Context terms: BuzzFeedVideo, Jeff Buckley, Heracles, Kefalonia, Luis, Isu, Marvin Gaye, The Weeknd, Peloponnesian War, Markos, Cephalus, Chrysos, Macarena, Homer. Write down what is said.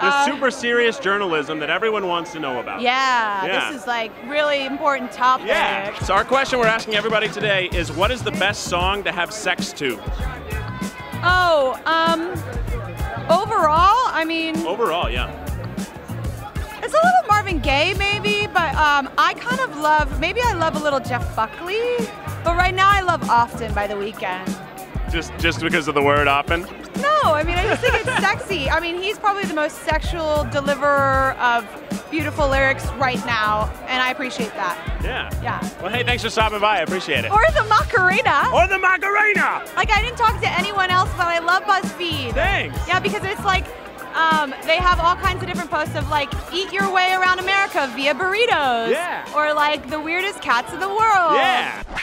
This super serious journalism that everyone wants to know about. Yeah, this is like really important topic. Yeah. So our question we're asking everybody today is, what is the best song to have sex to? Oh, overall, I mean. Overall, yeah. It's a little Marvin Gaye maybe, but I kind of love, maybe I love a little Jeff Buckley, but right now I love Often by The Weeknd. Just because of the word often? No, I mean, I just think it's sexy. I mean, he's probably the most sexual deliverer of beautiful lyrics right now, and I appreciate that. Yeah. Yeah. Well, hey, thanks for stopping by. I appreciate it. Or the Macarena. Or the Macarena! Like, I didn't talk to anyone else, but I love BuzzFeed. Thanks. Yeah, because it's like, they have all kinds of different posts of like, eat your way around America via burritos. Yeah. Or like, the weirdest cats in the world. Yeah.